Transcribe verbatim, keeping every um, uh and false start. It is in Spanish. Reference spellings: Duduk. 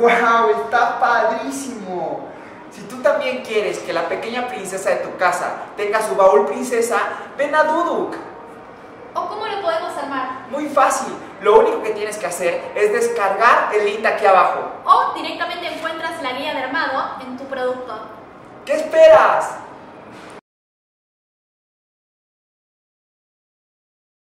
¡Wow! ¡Está padrísimo! Si tú también quieres que la pequeña princesa de tu casa tenga su baúl princesa, ven a Duduk. ¿O cómo lo podemos armar? Muy fácil. Lo único que tienes que hacer es descargar el link de aquí abajo. O directamente encuentras la guía de armado en tu producto. ¿Qué esperas?